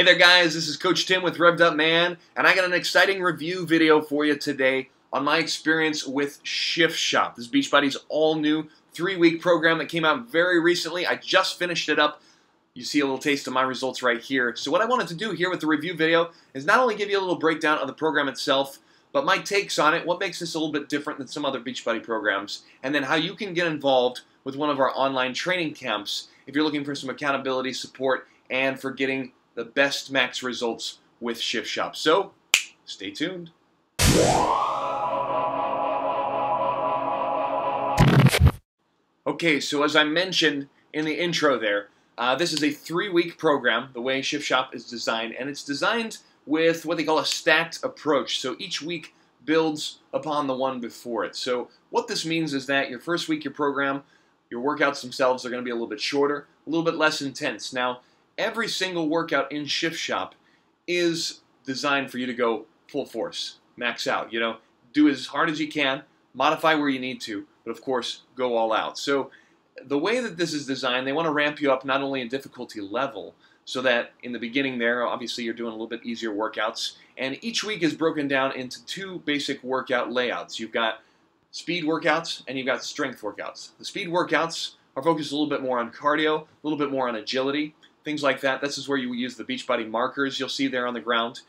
Hey there guys, this is Coach Tim with Revved Up Man, and I got an exciting review video for you today on my experience with Shift Shop. This is Beachbody's all-new three-week program that came out very recently. I just finished it up. You see a little taste of my results right here. So what I wanted to do here with the review video is not only give you a little breakdown of the program itself, but my takes on it, what makes this a little bit different than some other Beachbody programs, and then how you can get involved with one of our online training camps if you're looking for some accountability, support, and for getting the best max results with Shift Shop. So, stay tuned. Okay, so as I mentioned in the intro there, this is a three-week program, the way Shift Shop is designed, and it's designed with what they call a stacked approach. So each week builds upon the one before it. So what this means is that your first week, your program, your workouts themselves are going to be a little bit shorter, a little bit less intense. Now, every single workout in Shift Shop is designed for you to go full force, max out, you know, do as hard as you can, modify where you need to, but of course, go all out. So the way that this is designed, they want to ramp you up not only in difficulty level, so that in the beginning there, obviously you're doing a little bit easier workouts, and each week is broken down into two basic workout layouts. You've got speed workouts and you've got strength workouts. The speed workouts are focused a little bit more on cardio, a little bit more on agility, things like that. This is where you use the Beachbody markers you'll see there on the ground.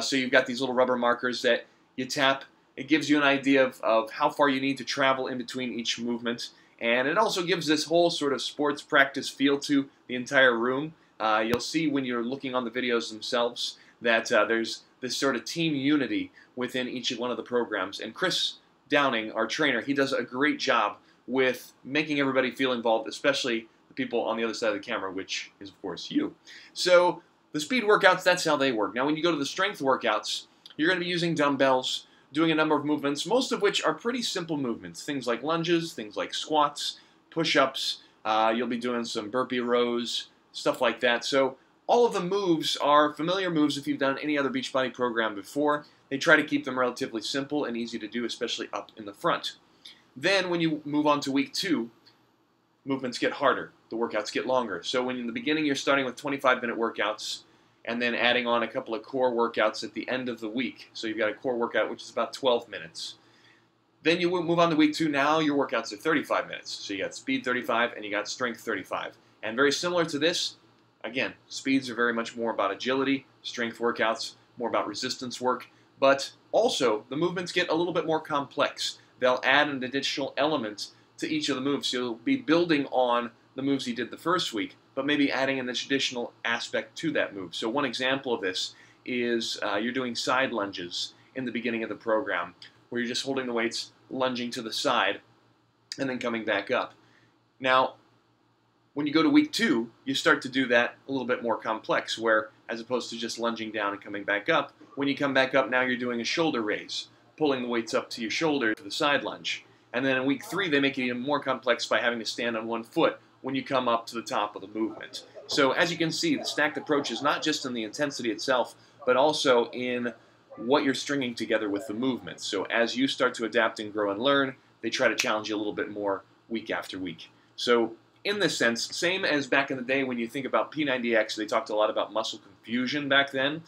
So you've got these little rubber markers that you tap. It gives you an idea of how far you need to travel in between each movement. And it also gives this whole sort of sports practice feel to the entire room. You'll see when you're looking on the videos themselves that there's this sort of team unity within each one of the programs. And Chris Downing, our trainer, he does a great job with making everybody feel involved, especially people on the other side of the camera, which is, of course, you. So the speed workouts, that's how they work. Now, when you go to the strength workouts, you're going to be using dumbbells, doing a number of movements, most of which are pretty simple movements, things like lunges, things like squats, push-ups. You'll be doing some burpee rows, stuff like that. So all of the moves are familiar moves if you've done any other Beachbody program before. They try to keep them relatively simple and easy to do, especially up in the front. Then when you move on to week two, movements get harder. The workouts get longer. So when in the beginning you're starting with 25-minute workouts and then adding on a couple of core workouts at the end of the week. So you've got a core workout which is about 12 minutes. Then you move on to week two. Now your workouts are 35 minutes. So you got speed 35 and you got strength 35. And very similar to this, again, speeds are very much more about agility, strength workouts, more about resistance work. But also the movements get a little bit more complex. They'll add an additional element to each of the moves. So you'll be building on the moves he did the first week, but maybe adding an additional aspect to that move. So one example of this is you're doing side lunges in the beginning of the program, where you're just holding the weights, lunging to the side, and then coming back up. Now, when you go to week two, you start to do that a little bit more complex, where as opposed to just lunging down and coming back up, when you come back up, now you're doing a shoulder raise, pulling the weights up to your shoulder for the side lunge. And then in week three, they make it even more complex by having to stand on one foot when you come up to the top of the movement. So as you can see, the stacked approach is not just in the intensity itself, but also in what you're stringing together with the movement. So as you start to adapt and grow and learn, they try to challenge you a little bit more week after week. So in this sense, same as back in the day when you think about P90X, they talked a lot about muscle confusion back then.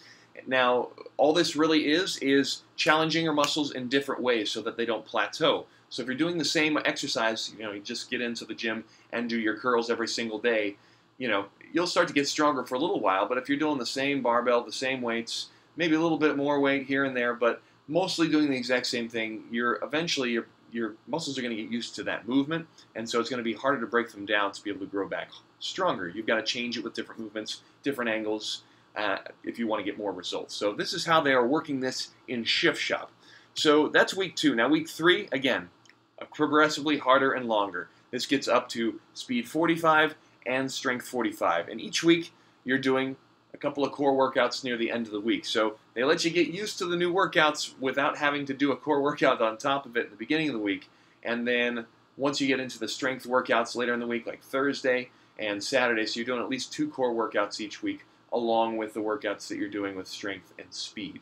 Now, all this really is challenging your muscles in different ways so that they don't plateau. So if you're doing the same exercise, you know, you just get into the gym and do your curls every single day, you know, you'll start to get stronger for a little while. But if you're doing the same barbell, the same weights, maybe a little bit more weight here and there, but mostly doing the exact same thing, you're eventually, your muscles are going to get used to that movement, and so it's going to be harder to break them down to be able to grow back stronger. You've got to change it with different movements, different angles, if you want to get more results. So this is how they are working this in Shift Shop. So that's week two. Now week three, again, progressively harder and longer. This gets up to speed 45 and strength 45. And each week you're doing a couple of core workouts near the end of the week. So they let you get used to the new workouts without having to do a core workout on top of it at the beginning of the week. And then once you get into the strength workouts later in the week, like Thursday and Saturday, so you're doing at least two core workouts each week, along with the workouts that you're doing with strength and speed.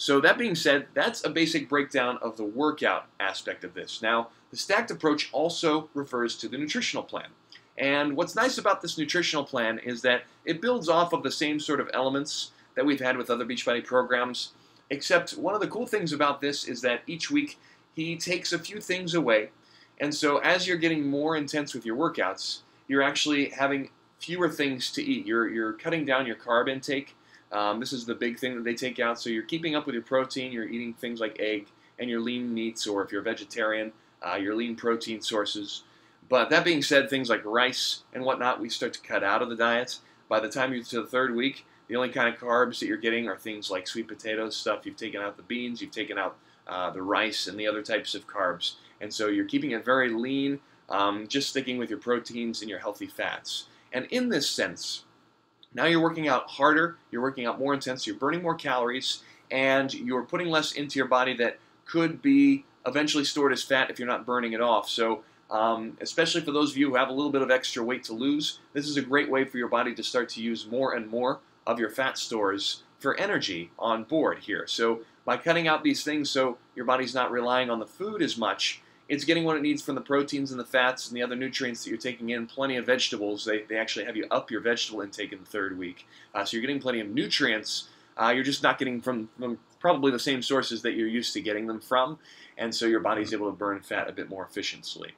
So that being said, that's a basic breakdown of the workout aspect of this. Now, the stacked approach also refers to the nutritional plan. And what's nice about this nutritional plan is that it builds off of the same sort of elements that we've had with other Beachbody programs, except one of the cool things about this is that each week he takes a few things away. And so as you're getting more intense with your workouts, you're actually having fewer things to eat. You're cutting down your carb intake. This is the big thing that they take out. So you're keeping up with your protein. You're eating things like egg and your lean meats, or if you're vegetarian, your lean protein sources. But that being said, things like rice and whatnot, we start to cut out of the diet. By the time you're to the third week, the only kind of carbs that you're getting are things like sweet potatoes, stuff. You've taken out the beans, you've taken out the rice and the other types of carbs. And so you're keeping it very lean, just sticking with your proteins and your healthy fats. And in this sense, now you're working out harder, you're working out more intense, you're burning more calories, and you're putting less into your body that could be eventually stored as fat if you're not burning it off. So especially for those of you who have a little bit of extra weight to lose, this is a great way for your body to start to use more and more of your fat stores for energy on board here. So by cutting out these things so your body's not relying on the food as much, it's getting what it needs from the proteins and the fats and the other nutrients that you're taking in, plenty of vegetables. They actually have you up your vegetable intake in the third week. So you're getting plenty of nutrients. You're just not getting from probably the same sources that you're used to getting them from. And so your body's able to burn fat a bit more efficiently,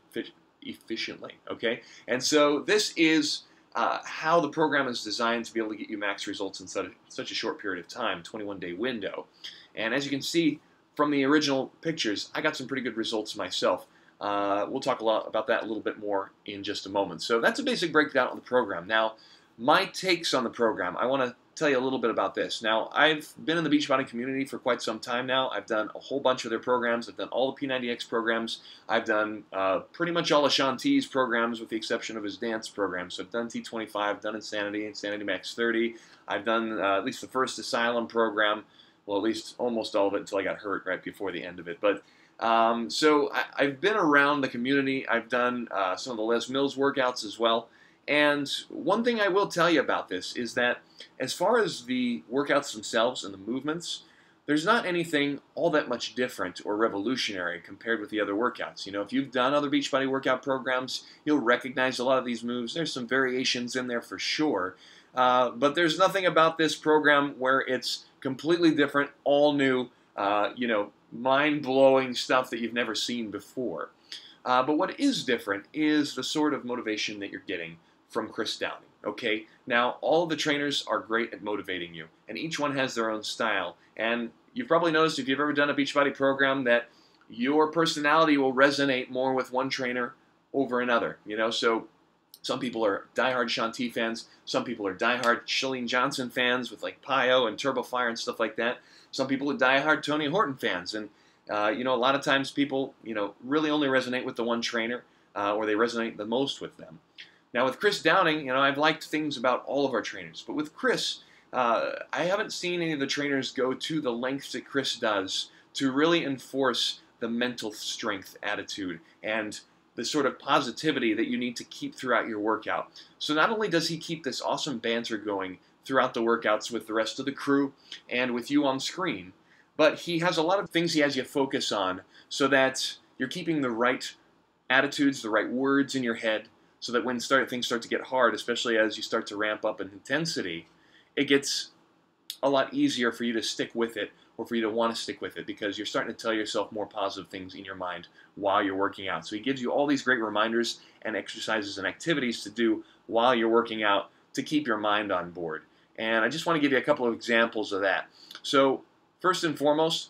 okay? And so this is how the program is designed to be able to get you max results in such a short period of time, 21-day window. And as you can see from the original pictures, I got some pretty good results myself. We'll talk a lot about that a little bit more in just a moment. So that's a basic breakdown of the program. Now, my takes on the program, I want to tell you a little bit about this. Now, I've been in the Beachbody community for quite some time now. I've done a whole bunch of their programs. I've done all the P90X programs. I've done pretty much all of Sean T's programs with the exception of his dance program. So I've done T25, I've done Insanity Max 30. I've done at least the first Asylum program, well, at least almost all of it until I got hurt right before the end of it. But so I've been around the community. I've done some of the Les Mills workouts as well. And one thing I will tell you about this is that as far as the workouts themselves and the movements, there's not anything all that much different or revolutionary compared with the other workouts. You know, if you've done other Beachbody workout programs, you'll recognize a lot of these moves. There's some variations in there for sure. But there's nothing about this program where it's completely different, all new, you know, mind-blowing stuff that you've never seen before. But what is different is the sort of motivation that you're getting from Chris Downing, okay? Now, all of the trainers are great at motivating you, and each one has their own style. And you've probably noticed, if you've ever done a Beachbody program, that your personality will resonate more with one trainer over another, you know? So some people are diehard Sean T fans. Some people are diehard Chalene Johnson fans with, like, PiYo and Turbo Fire and stuff like that. Some people are diehard Tony Horton fans. And, you know, a lot of times people, you know, really only resonate with the one trainer or they resonate the most with them. Now, with Chris Downing, you know, I've liked things about all of our trainers. But with Chris, I haven't seen any of the trainers go to the lengths that Chris does to really enforce the mental strength attitude and the sort of positivity that you need to keep throughout your workout. So not only does he keep this awesome banter going throughout the workouts with the rest of the crew and with you on screen, but he has a lot of things he has you focus on so that you're keeping the right attitudes, the right words in your head, so that when things start to get hard, especially as you start to ramp up in intensity, it gets a lot easier for you to stick with it, or for you to want to stick with it, because you're starting to tell yourself more positive things in your mind while you're working out. So he gives you all these great reminders and exercises and activities to do while you're working out to keep your mind on board. And I just want to give you a couple of examples of that. So first and foremost,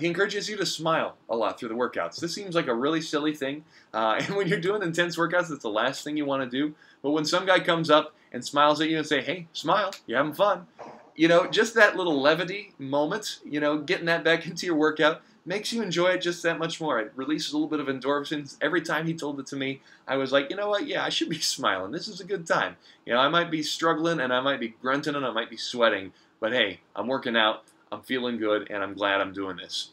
he encourages you to smile a lot through the workouts. This seems like a really silly thing, and when you're doing intense workouts, that's the last thing you want to do. But when some guy comes up and smiles at you and say, "Hey, smile, you're having fun," you know, just that little levity moment, you know, getting that back into your workout makes you enjoy it just that much more. It releases a little bit of endorphins. Every time he told it to me, I was like, you know what, yeah, I should be smiling. This is a good time. You know, I might be struggling, and I might be grunting, and I might be sweating, but hey, I'm working out. I'm feeling good, and I'm glad I'm doing this.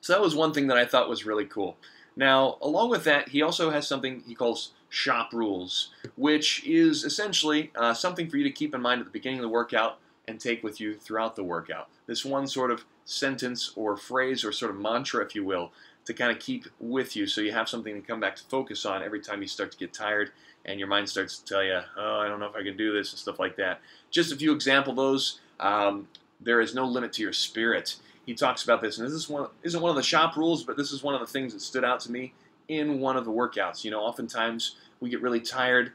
So that was one thing that I thought was really cool. Now, along with that, he also has something he calls shop rules, which is essentially something for you to keep in mind at the beginning of the workout and take with you throughout the workout. This one sort of sentence or phrase or sort of mantra, if you will, to kind of keep with you so you have something to come back to focus on every time you start to get tired and your mind starts to tell you, oh, I don't know if I can do this and stuff like that. Just a few examples of those. There is no limit to your spirit. He talks about this, and this is isn't one of the shop rules, but this is one of the things that stood out to me in one of the workouts. You know, oftentimes we get really tired.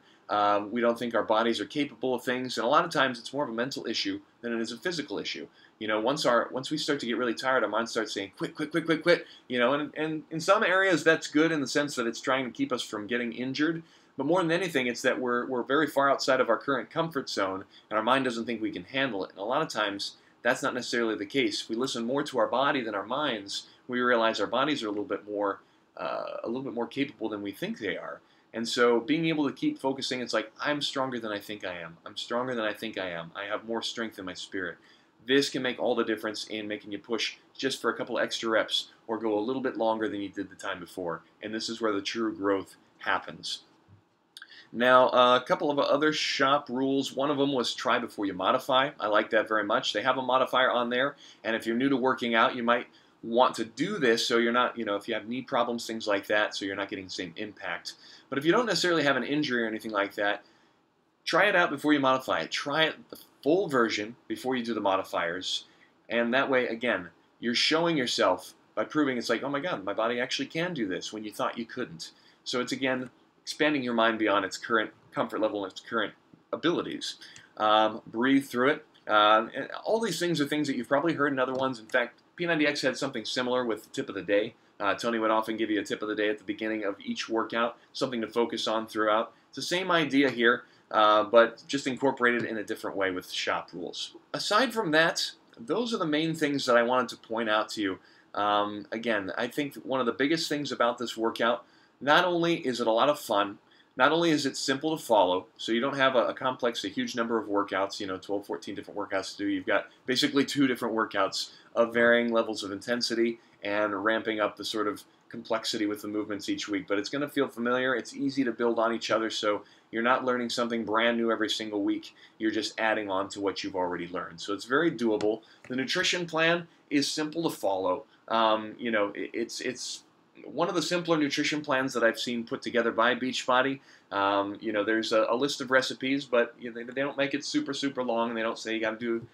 We don't think our bodies are capable of things, and a lot of times it's more of a mental issue than it is a physical issue. You know, once we start to get really tired, our mind starts saying, quit, quit, quit, quit, quit. You know, and in some areas that's good in the sense that it's trying to keep us from getting injured. But more than anything, it's that we're very far outside of our current comfort zone, and our mind doesn't think we can handle it. And a lot of times that's not necessarily the case. If we listen more to our body than our minds, we realize our bodies are a little bit more capable than we think they are. And so being able to keep focusing, it's like, I'm stronger than I think I am. I'm stronger than I think I am. I have more strength in my spirit. This can make all the difference in making you push just for a couple extra reps or go a little bit longer than you did the time before. And this is where the true growth happens. Now, a couple of other shop rules. One of them was try before you modify. I like that very much. They have a modifier on there. And if you're new to working out, you might want to do this so you're not, you know, if you have knee problems, things like that, so you're not getting the same impact. But if you don't necessarily have an injury or anything like that, try it out before you modify it. Try it the full version before you do the modifiers. And that way, again, you're showing yourself by proving it's like, oh my God, my body actually can do this when you thought you couldn't. So it's, again, expanding your mind beyond its current comfort level and its current abilities. Breathe through it. And all these things are things that you've probably heard in other ones. In fact, P90X had something similar with the tip of the day. Tony would often give you a tip of the day at the beginning of each workout, something to focus on throughout. It's the same idea here, but just incorporated in a different way with shop rules. Aside from that, those are the main things that I wanted to point out to you. Again, I think one of the biggest things about this workout, not only is it a lot of fun, not only is it simple to follow, so you don't have a huge number of workouts, you know, 12, 14 different workouts to do. You've got basically 2 different workouts of varying levels of intensity and ramping up the sort of complexity with the movements each week. But it's going to feel familiar. It's easy to build on each other, so you're not learning something brand new every single week. You're just adding on to what you've already learned. So it's very doable. The nutrition plan is simple to follow. You know, it's one of the simpler nutrition plans that I've seen put together by Beachbody. You know, there's a list of recipes, but you know, they don't make it super, super long. They don't say you got to do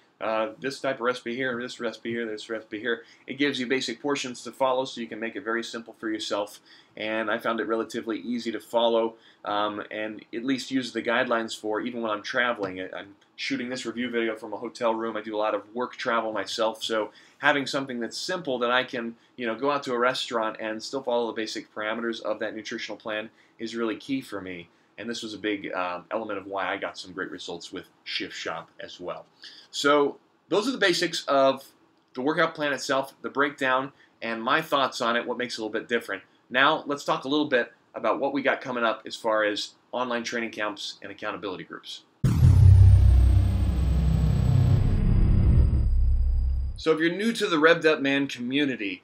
this type of recipe here, this recipe here, this recipe here. It gives you basic portions to follow so you can make it very simple for yourself. And I found it relatively easy to follow and at least use the guidelines for even when I'm traveling. I'm shooting this review video from a hotel room. I do a lot of work travel myself, so having something that's simple that I can, you know, go out to a restaurant and still follow the basic parameters of that nutritional plan is really key for me. And this was a big element of why I got some great results with Shift Shop as well. So those are the basics of the workout plan itself, the breakdown, and my thoughts on it, what makes it a little bit different. Now let's talk a little bit about what we got coming up as far as online training camps and accountability groups. So if you're new to the Revved Up Man community,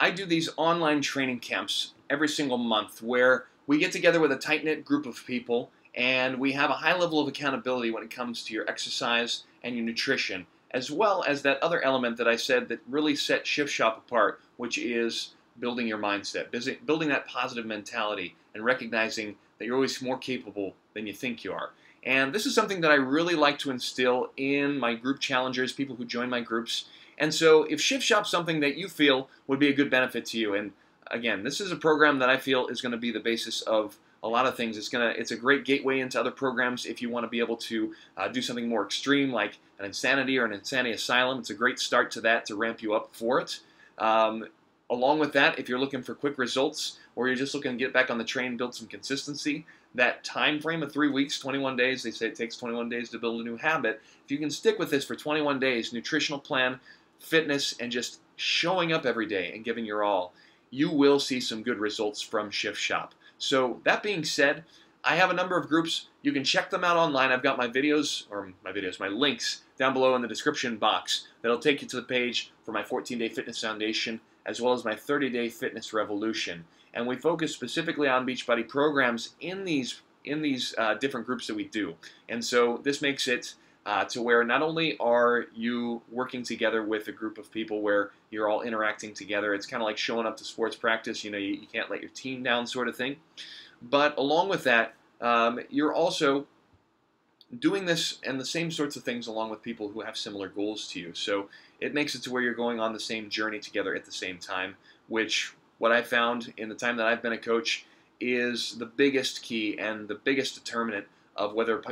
I do these online training camps every single month where we get together with a tight-knit group of people and we have a high level of accountability when it comes to your exercise and your nutrition, as well as that other element that I said that really set Shift Shop apart, which is building your mindset, building that positive mentality and recognizing that you're always more capable than you think you are. And this is something that I really like to instill in my group challengers, people who join my groups. And so if Shift Shop's something that you feel would be a good benefit to you, and again, this is a program that I feel is going to be the basis of a lot of things. It's a great gateway into other programs if you want to be able to do something more extreme like an Insanity or an Insanity Asylum. It's a great start to that to ramp you up for it. Along with that, if you're looking for quick results or you're just looking to get back on the train, build some consistency, that time frame of 3 weeks, 21 days, they say it takes 21 days to build a new habit. If you can stick with this for 21 days, nutritional plan, fitness, and just showing up every day and giving your all, you will see some good results from Shift Shop. So that being said, I have a number of groups. You can check them out online. I've got my links down below in the description box that'll take you to the page for my 14-Day Fitness Foundation as well as my 30-Day Fitness Revolution. And we focus specifically on Beachbody programs in these different groups that we do. And so this makes it to where not only are you working together with a group of people where you're all interacting together, it's kind of like showing up to sports practice, you know, you can't let your team down sort of thing, but along with that, you're also doing this and the same sorts of things along with people who have similar goals to you. So it makes it to where you're going on the same journey together at the same time, which what I found in the time that I've been a coach is the biggest key and the biggest determinant of whether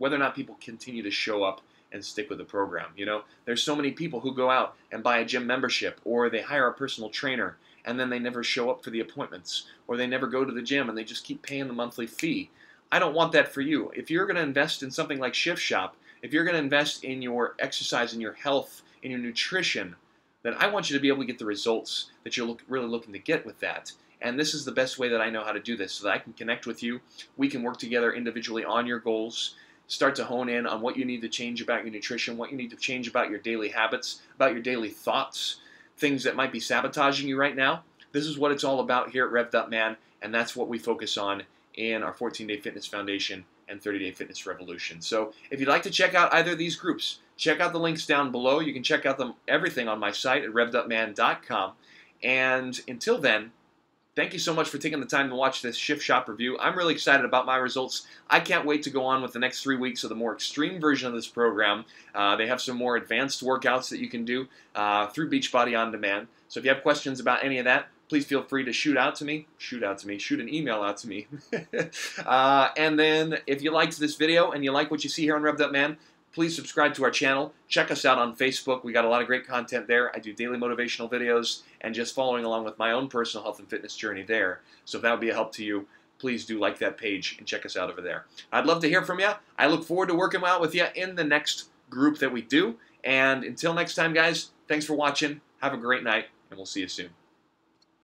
or not people continue to show up and stick with the program. You know, there's so many people who go out and buy a gym membership, or they hire a personal trainer and then they never show up for the appointments, or they never go to the gym and they just keep paying the monthly fee. I don't want that for you. If you're going to invest in something like Shift Shop, if you're going to invest in your exercise, in your health, in your nutrition, then I want you to be able to get the results that you're really looking to get with that. And this is the best way that I know how to do this, so that I can connect with you. We can work together individually on your goals, start to hone in on what you need to change about your nutrition, what you need to change about your daily habits, about your daily thoughts, things that might be sabotaging you right now. This is what it's all about here at Revved Up Man, and that's what we focus on in our 14-Day Fitness Foundation and 30-Day Fitness Revolution. So if you'd like to check out either of these groups, check out the links down below. You can check out everything on my site at RevvedUpMan.com. And until then, thank you so much for taking the time to watch this Shift Shop review. I'm really excited about my results. I can't wait to go on with the next 3 weeks of the more extreme version of this program. They have some more advanced workouts that you can do through Beachbody On Demand. So if you have questions about any of that, please feel free to shoot an email out to me. And then if you liked this video and you like what you see here on Revved Up Man, please subscribe to our channel. Check us out on Facebook. We got a lot of great content there. I do daily motivational videos and just following along with my own personal health and fitness journey there. So if that would be a help to you, please do like that page and check us out over there. I'd love to hear from you. I look forward to working out with you in the next group that we do. And until next time, guys, thanks for watching. Have a great night, and we'll see you soon.